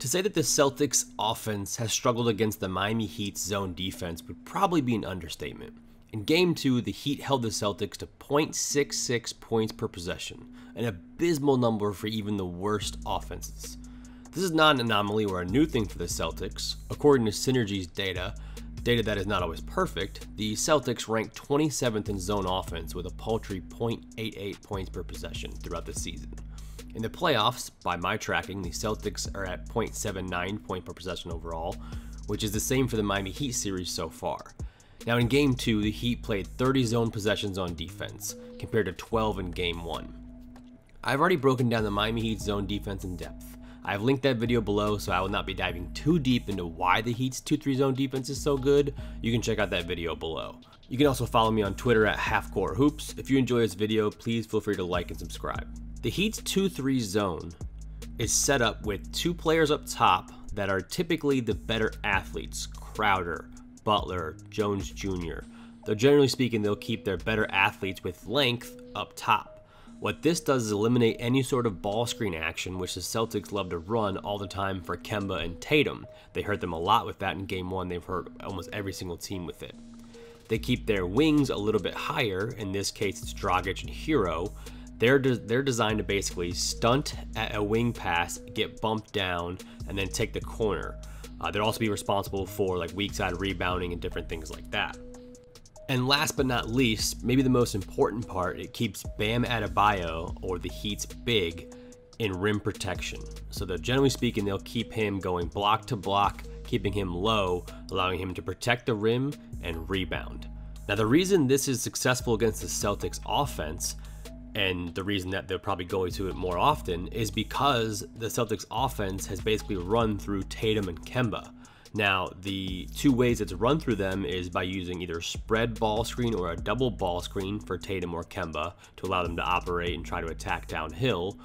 To say that the Celtics offense has struggled against the Miami Heat's zone defense would probably be an understatement. In Game 2, the Heat held the Celtics to 0.66 points per possession, an abysmal number for even the worst offenses. This is not an anomaly or a new thing for the Celtics. According to Synergy's data that is not always perfect, the Celtics ranked 27th in zone offense with a paltry 0.88 points per possession throughout the season. In the playoffs, by my tracking, the Celtics are at 0.79 points per possession overall, which is the same for the Miami Heat series so far. Now in Game 2, the Heat played 30 zone possessions on defense, compared to 12 in Game 1. I've already broken down the Miami Heat's zone defense in depth. I've linked that video below, so I will not be diving too deep into why the Heat's 2-3 zone defense is so good. You can check out that video below. You can also follow me on Twitter at HalfCoreHoops. If you enjoy this video, please feel free to like and subscribe. The Heat's 2-3 zone is set up with two players up top that are typically the better athletes, Crowder, Butler, Jones Jr. Though generally speaking, they'll keep their better athletes with length up top. What this does is eliminate any sort of ball screen action, which the Celtics love to run all the time for Kemba and Tatum. They hurt them a lot with that in Game 1, they've hurt almost every single team with it. They keep their wings a little bit higher, in this case it's Dragic and Hero. They're designed to basically stunt at a wing pass, get bumped down, and then take the corner. They'll also be responsible for like weak side rebounding and different things like that. And last but not least, maybe the most important part, it keeps Bam Adebayo, or the Heat's big, in rim protection. So that generally speaking, they'll keep him going block to block, keeping him low, allowing him to protect the rim and rebound. Now the reason this is successful against the Celtics offense, and the reason that they'll probably go to it more often, is because the Celtics offense has basically run through Tatum and Kemba. Now, the two ways it's run through them is by using either spread ball screen or a double ball screen for Tatum or Kemba to allow them to operate and try to attack downhill,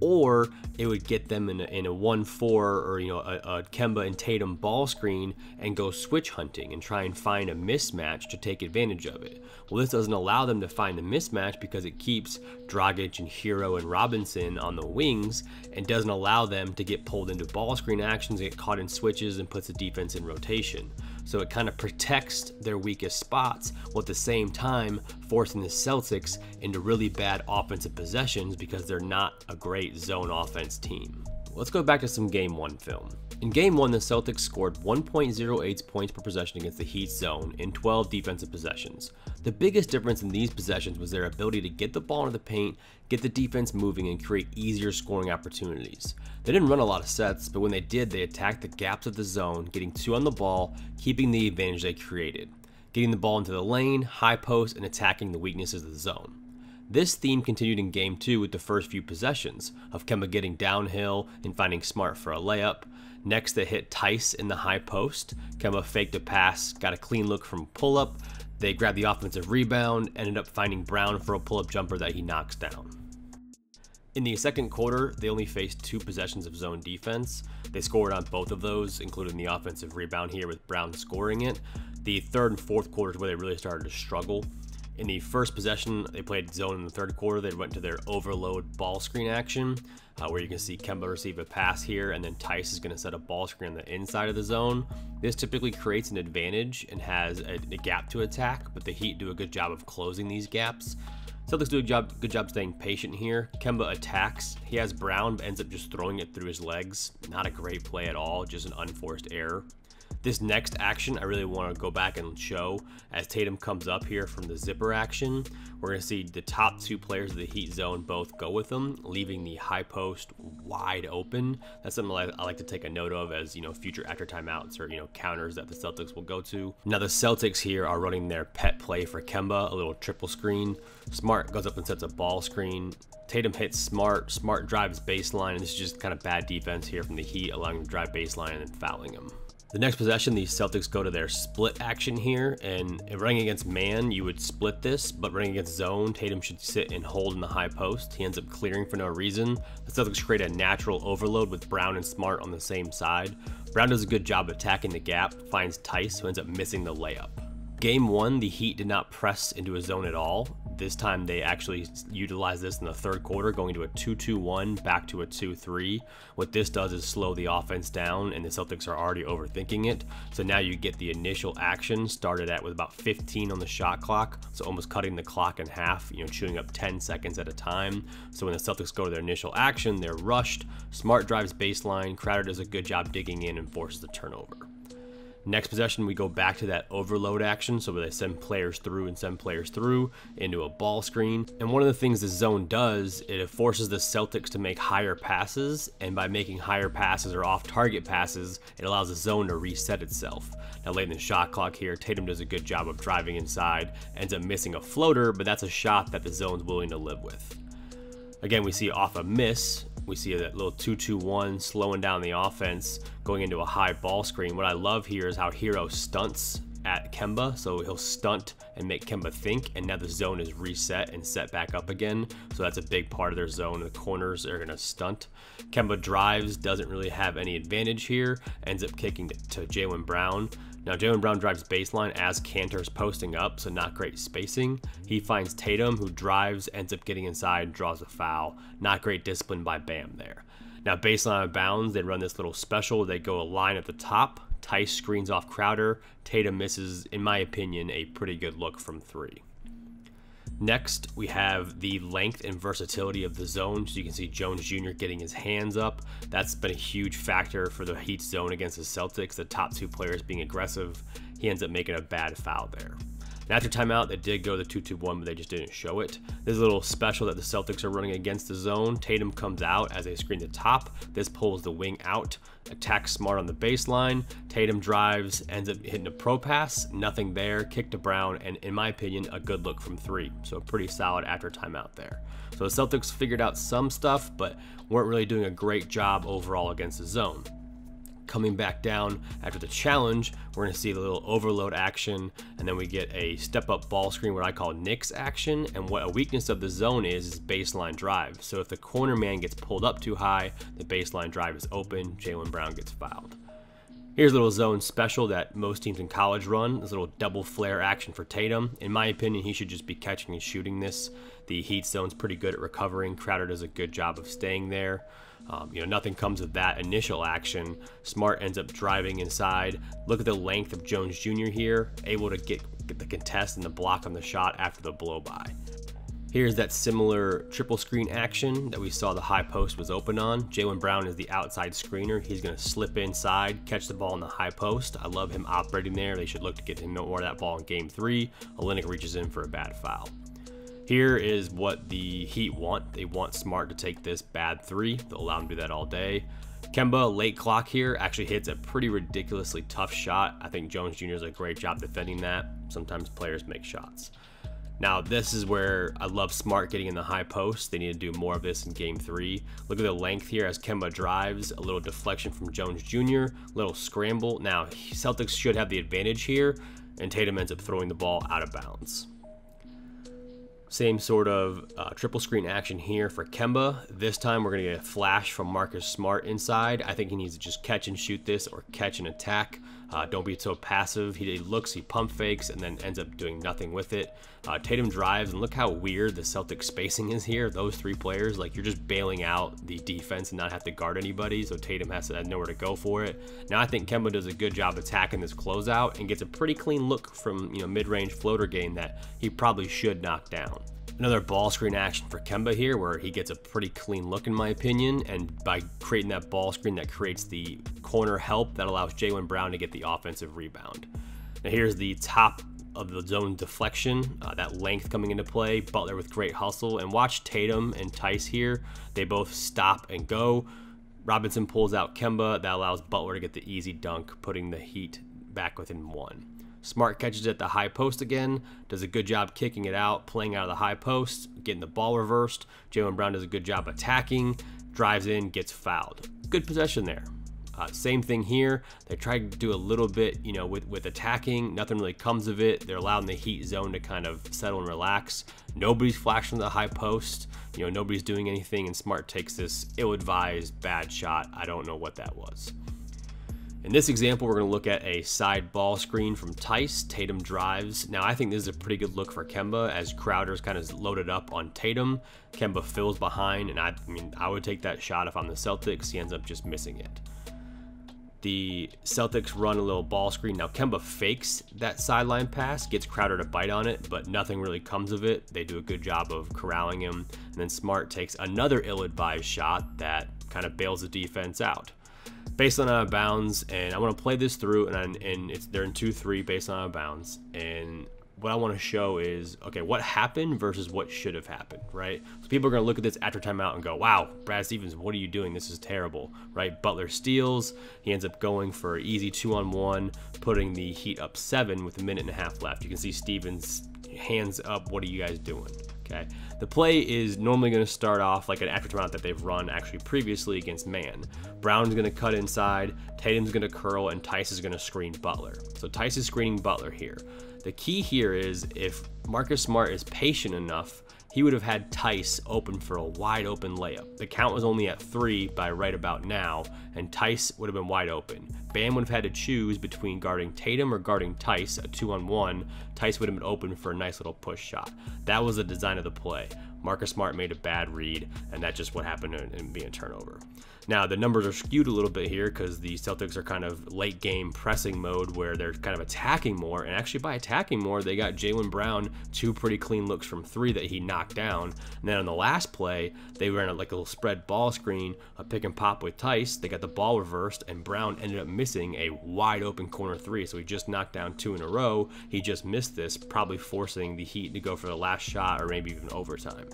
or it would get them in a 1-4 or a Kemba and Tatum ball screen and go switch hunting and try and find a mismatch to take advantage of it. Well, this doesn't allow them to find a mismatch because it keeps Dragic and Hero and Robinson on the wings and doesn't allow them to get pulled into ball screen actions, get caught in switches, and puts the defense in rotation. So it kind of protects their weakest spots while at the same time forcing the Celtics into really bad offensive possessions because they're not a great zone offense team. Let's go back to some Game 1 film. In Game 1, the Celtics scored 1.08 points per possession against the Heat's zone in 12 defensive possessions. The biggest difference in these possessions was their ability to get the ball into the paint, get the defense moving, and create easier scoring opportunities. They didn't run a lot of sets, but when they did, they attacked the gaps of the zone, getting two on the ball, keeping the advantage they created, getting the ball into the lane, high post, and attacking the weaknesses of the zone. This theme continued in Game 2 with the first few possessions of Kemba getting downhill and finding Smart for a layup. Next, they hit Tice in the high post. Kemba faked a pass, got a clean look from pull-up. They grabbed the offensive rebound, ended up finding Brown for a pull-up jumper that he knocks down. In the second quarter, they only faced two possessions of zone defense. They scored on both of those, including the offensive rebound here with Brown scoring it. The third and fourth quarters where they really started to struggle. In the first possession, they played zone in the third quarter. They went to their overload ball screen action, where you can see Kemba receive a pass here, and then Tice is going to set a ball screen on the inside of the zone. This typically creates an advantage and has a gap to attack, but the Heat do a good job of closing these gaps. Celtics do a good job staying patient here. Kemba attacks. He has Brown, but ends up just throwing it through his legs. Not a great play at all, just an unforced error. This next action, I really want to go back and show as Tatum comes up here from the zipper action. We're going to see the top two players of the Heat zone both go with them, leaving the high post wide open. That's something I like to take a note of as, future after timeouts or, counters that the Celtics will go to. Now the Celtics here are running their pet play for Kemba, a little triple screen. Smart goes up and sets a ball screen. Tatum hits Smart. Smart drives baseline, and this is just kind of bad defense here from the Heat, allowing him to drive baseline and then fouling him. The next possession, the Celtics go to their split action here, and running against man, you would split this, but running against zone, Tatum should sit and hold in the high post. He ends up clearing for no reason. The Celtics create a natural overload with Brown and Smart on the same side. Brown does a good job attacking the gap, finds Tice, who ends up missing the layup. Game 1, the Heat did not press into a zone at all. this time they actually utilized this in the third quarter, going to a 2-2-1 back to a 2-3. What this does is slow the offense down, and the Celtics are already overthinking it. So now you get the initial action started at with about 15 on the shot clock, so almost cutting the clock in half, you know, chewing up 10 seconds at a time. So when the Celtics go to their initial action, they're rushed. Smart drives baseline. Crowder does a good job digging in and forces the turnover. Next possession, we go back to that overload action, so they send players through into a ball screen. And one of the things this zone does, it forces the Celtics to make higher passes, and by making higher passes or off-target passes, it allows the zone to reset itself. Now late in the shot clock here, Tatum does a good job of driving inside, ends up missing a floater, but that's a shot that the zone's willing to live with. Again, we see off a miss, we see that little 2-2-1 slowing down the offense, going into a high ball screen. What I love here is how Hero stunts at Kemba, so he'll stunt and make Kemba think, and now the zone is reset and set back up again. So that's a big part of their zone. The corners are going to stunt. Kemba drives, doesn't really have any advantage here, ends up kicking to Jaylen Brown. Now Jaylen Brown drives baseline as Cantor's posting up, so not great spacing. He finds Tatum, who drives, ends up getting inside, draws a foul. Not great discipline by Bam there. Now baseline of bounds, they run this little special. They go a line at the top. Tice screens off Crowder. Tatum misses, in my opinion, a pretty good look from three. Next, we have the length and versatility of the zone. So you can see Jones Jr. getting his hands up. That's been a huge factor for the Heat's zone against the Celtics, the top two players being aggressive. He ends up making a bad foul there. And after timeout, they did go to the 2-2-1, but they just didn't show it. There's a little special that the Celtics are running against the zone. Tatum comes out as they screen the top. This pulls the wing out. Attacks Smart on the baseline. Tatum drives, ends up hitting a pro pass. Nothing there. Kick to Brown, and in my opinion, a good look from three. So pretty solid after timeout there. So the Celtics figured out some stuff, but weren't really doing a great job overall against the zone. Coming back down after the challenge, we're going to see the little overload action, and then we get a step up ball screen, what I call Knicks action. And what a weakness of the zone is baseline drive. So if the corner man gets pulled up too high, the baseline drive is open. Jaylen Brown gets fouled. Here's a little zone special that most teams in college run, this little double flare action for Tatum. In my opinion, he should just be catching and shooting this. The Heat zone's pretty good at recovering. Crowder does a good job of staying there. You know, nothing comes of that initial action. Smart ends up driving inside. Look at the length of Jones Jr. here, able to get the contest and the block on the shot after the blow by. Here's that similar triple screen action that we saw the high post was open on. Jaylen Brown is the outside screener. He's going to slip inside, catch the ball in the high post. I love him operating there. They should look to get him more of that ball in game three. Olynyk reaches in for a bad foul. Here is what the Heat want. They want Smart to take this bad three. They'll allow him to do that all day. Kemba, late clock here, actually hits a pretty ridiculously tough shot. I think Jones Jr. does a great job defending that. Sometimes players make shots. Now, this is where I love Smart getting in the high post. They need to do more of this in game three. Look at the length here as Kemba drives, a little deflection from Jones Jr., little scramble. Now, Celtics should have the advantage here, and Tatum ends up throwing the ball out of bounds. Same sort of triple screen action here for Kemba. This time, we're going to get a flash from Marcus Smart inside. I think he needs to just catch and shoot this or catch and attack. Don't be so passive. He looks, he pump fakes, and then ends up doing nothing with it. Tatum drives, and look how weird the Celtic spacing is here. Those three players, like, you're just bailing out the defense and not have to guard anybody, so Tatum has to have nowhere to go for it. Now I think Kemba does a good job attacking this closeout and gets a pretty clean look from, you know, mid-range floater game that he probably should knock down. Another ball screen action for Kemba here, where he gets a pretty clean look in my opinion, and by creating that ball screen that creates the corner help that allows Jaylen Brown to get the offensive rebound. Now here's the top of the zone deflection, that length coming into play. Butler with great hustle, and watch Tatum and Tice here. They both stop and go. Robinson pulls out Kemba, that allows Butler to get the easy dunk, putting the Heat back within one. Smart catches at the high post again, does a good job kicking it out, playing out of the high post, getting the ball reversed. Jaylen Brown does a good job attacking, drives in, gets fouled. Good possession there. Same thing here. They try to do a little bit, you know, with attacking. Nothing really comes of it. They're allowing the Heat zone to kind of settle and relax. Nobody's flashing the high post. You know, nobody's doing anything, and Smart takes this ill-advised, bad shot. I don't know what that was. In this example, we're going to look at a side ball screen from Tice. Tatum drives. Now, I think this is a pretty good look for Kemba as Crowder's kind of loaded up on Tatum. Kemba fills behind, and I would take that shot if I'm the Celtics. He ends up just missing it. The Celtics run a little ball screen. Now, Kemba fakes that sideline pass, gets Crowder to bite on it, but nothing really comes of it. They do a good job of corralling him. And then Smart takes another ill-advised shot that kind of bails the defense out. Baseline out of bounds, and I want to play this through, they're in 2-3, baseline out of bounds. And what I want to show is, okay, what happened versus what should have happened, right? So people are going to look at this after timeout and go, wow, Brad Stevens, what are you doing? This is terrible, right? Butler steals. He ends up going for an easy 2-on-1, putting the Heat up 7 with 1.5 minutes left. You can see Stevens, hands up, what are you guys doing? Okay, the play is normally going to start off like an after timeout that they've run actually previously against man. Brown's going to cut inside, Tatum's going to curl, and Tice is going to screen Butler. So Tice is screening Butler here. The key here is if Marcus Smart is patient enough, he would have had Tice open for a wide open layup. The count was only at 3 by right about now, and Tice would have been wide open. Bam would have had to choose between guarding Tatum or guarding Tice, a 2-on-1. Tice would have been open for a nice little push shot. That was the design of the play. Marcus Smart made a bad read, and that's just what happened in being a turnover. Now, the numbers are skewed a little bit here because the Celtics are kind of late game pressing mode where they're kind of attacking more, and actually by attacking more, they got Jaylen Brown 2 pretty clean looks from 3 that he knocked down. And then on the last play, they ran like a little spread ball screen, a pick and pop with Tice. They got the ball reversed, and Brown ended up missing a wide open corner 3. So he just knocked down 2 in a row. He just missed this, probably forcing the Heat to go for the last shot or maybe even overtime.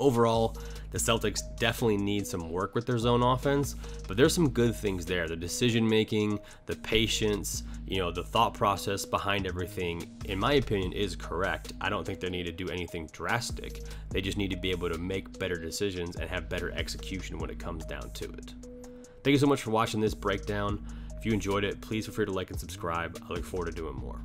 Overall, the Celtics definitely need some work with their zone offense, but there's some good things there. The decision making, the patience, the thought process behind everything, in my opinion, is correct. I don't think they need to do anything drastic. They just need to be able to make better decisions and have better execution when it comes down to it. Thank you so much for watching this breakdown. If you enjoyed it, please feel free to like and subscribe. I look forward to doing more.